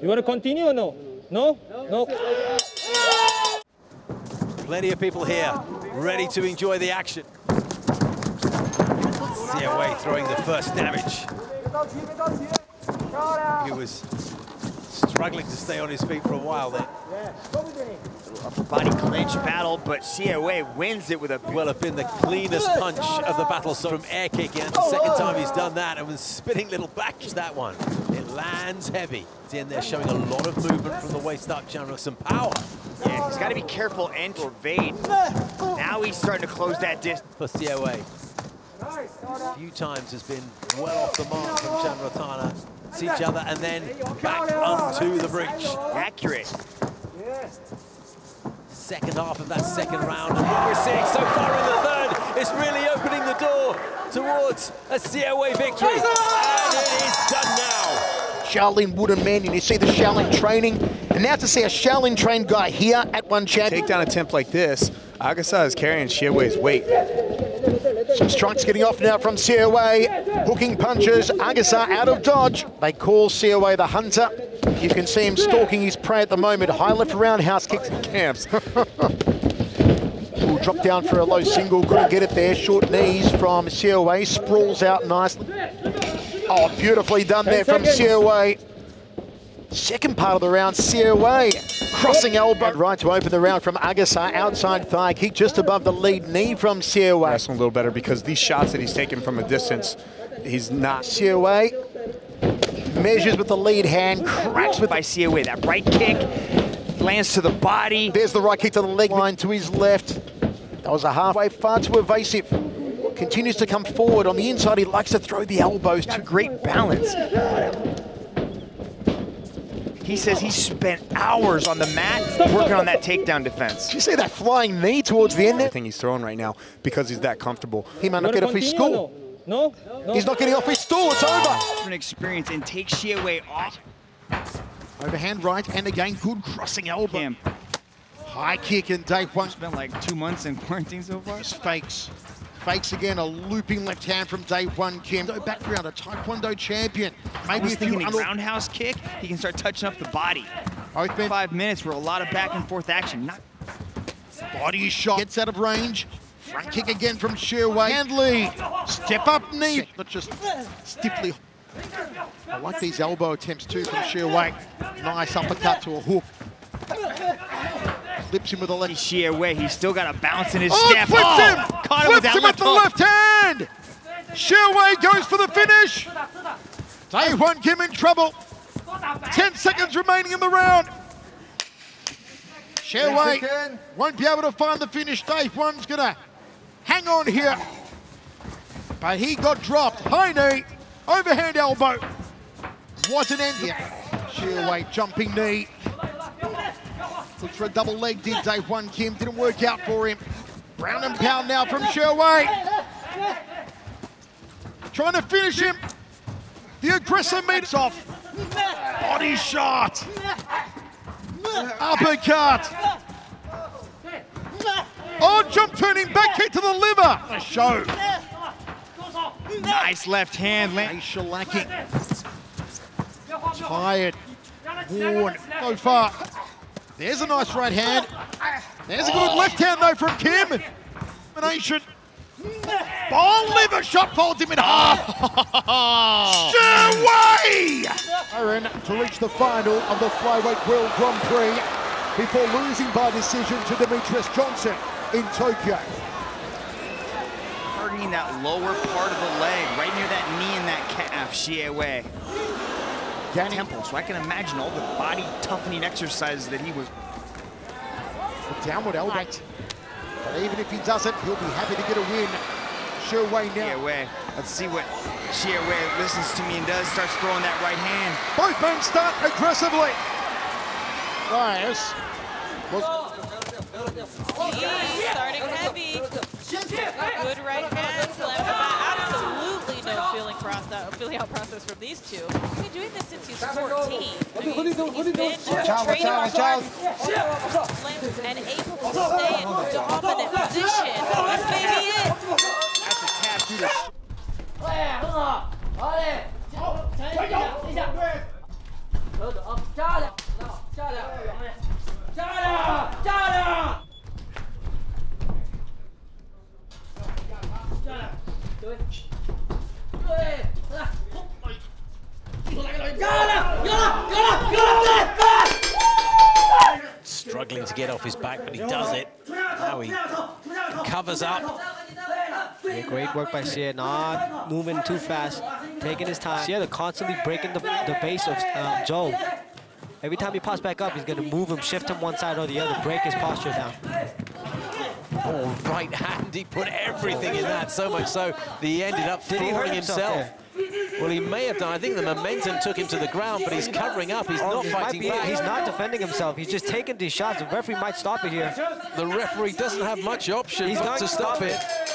You want to continue or no? No? No. Plenty of people here ready to enjoy the action. Xie Wei throwing the first damage. He was struggling to stay on his feet for a while there. Upper body clinch battle, but Xie Wei wins it with a... Well, it's been the cleanest punch of the battle from air kick, and the second time he's done that, and was spinning little back is that one. It lands heavy. It's in there showing a lot of movement from the waist up, general, some power. Yeah, he's got to be careful and to evade. Now he's starting to close that distance. For Xie Wei. A few times has been well off the mark from Shan Rotana. It's each other and then back onto the breach. Accurate. Second half of that second round. And what we're seeing so far in the third is really opening the door towards a Xie Wei victory. And it is done now. Shaolin Woodenman, and you see the Shaolin training. And now to see a Shaolin trained guy here at One Chatter. Take down attempt like this, Agasar is carrying Xie Wei's weight. Some strikes getting off now from Xie Wei. Hooking punches, Agasar out of dodge. They call Xie Wei the hunter. You can see him stalking his prey at the moment. High left roundhouse kicks and camps. Ooh, drop down for a low single, couldn't get it there. Short knees from Xie Wei, sprawls out nicely. Oh, beautifully done there from Xie Wei. Second part of the round, Xie Wei crossing elbow. Right to open the round from Agasar, outside thigh kick just above the lead knee from Xie Wei. Wrestling a little better because these shots that he's taking from a distance, he's not. Xie Wei measures with the lead hand, cracks with by Xie Wei. That right kick lands to the body. There's the right kick to the leg line to his left. That was a halfway, far too evasive. Continues to come forward. On the inside, he likes to throw the elbows. To great balance. He says he spent hours on the mat working on that takedown defense. Did you see that flying knee towards the end there? I think he's throwing right now because he's that comfortable. He might not get off his stool. No? No. He's not getting off his stool, it's over. An experience and takes Xie Wei off. Overhand right and again, good crossing elbow. High kick in Dae Won. Spent like 2 months in quarantine so far. Just fakes. Fakes again, a looping left hand from Dae Won Kim. Background, a Taekwondo champion. Maybe if you roundhouse kick, he can start touching up the body. Open. 5 minutes where a lot of back and forth action. Not body shot. Gets out of range. Front kick again from Xie Wei. Handley. Step up knee. But just stiffly. I like these elbow attempts too from Xie Wei. Nice uppercut to a hook. Flips him with a left. Xie Wei, he's still got a bounce in his step. Flips him! Caught him with that left hook. With the left hand! Xie Wei goes for the finish! Dae Won Kim in trouble. 10 seconds remaining in the round. Xie Wei won't be able to find the finish. Dae Won's gonna hang on here. But he got dropped. High knee, overhand elbow. What an end. Xie Wei jumping knee. Looks for a double leg, did Dae Won Kim. Didn't work out for him. Ground and pound now from Xie Wei. Trying to finish him. The aggressor meets off. Body shot. Uppercut. Oh, jump turning back kick to the liver. A show. Nice left hand. Nice shellacking. Tired. Worn. So far. There's a nice right hand. There's a good left hand though from Kim. Combination. Oh, liver shot folds him in half. Xie Wei! To reach the final of the Flyweight World Grand Prix before losing by decision to Demetrious Johnson in Tokyo. Targeting that lower part of the leg, right near that knee and that calf, Xie Wei. Temple, so I can imagine all the body toughening exercises that he was. A downward elbow. Right. But even if he doesn't, he'll be happy to get a win. Xie Wei now. Xie Wei. Let's see what Xie Wei listens to me and does. Starts throwing that right hand. Both men start aggressively. Nice. He's starting heavy. Good right hands, left hand. Absolutely no feeling out process from these two. He's been doing this since he's 14. I mean, he's been training martial arts and able to stay in dominant position. This may be it. That's a tap. Jesus. Struggling to get off his back, but he does it. Now he covers up. Yeah, great work by Xie, not moving too fast, taking his time. Xie constantly breaking the base of Zhou. Every time he pops back up, he's going to move him, shift him one side or the other, break his posture down. Oh, right hand, he put everything in that, so much so that he ended up fooling himself. Well, he may have done. I think the momentum took him to the ground, but he's covering up. He's not fighting back. He's not defending himself. He's just taking these shots. The referee might stop it here. The referee doesn't have much option but to stop it.